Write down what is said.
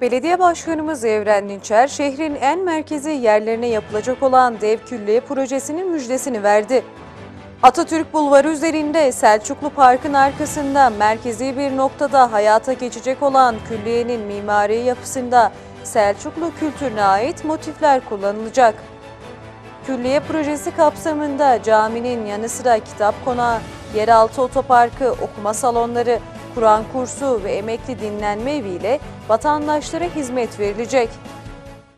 Belediye Başkanımız Evren Dinçer, şehrin en merkezi yerlerine yapılacak olan dev külliye projesinin müjdesini verdi. Atatürk Bulvarı üzerinde Selçuklu Park'ın arkasında merkezi bir noktada hayata geçecek olan külliyenin mimari yapısında Selçuklu kültürüne ait motifler kullanılacak. Külliye projesi kapsamında caminin yanı sıra kitap konağı, yeraltı otoparkı, okuma salonları, Kur'an kursu ve emekli dinlenme eviyle vatandaşlara hizmet verilecek.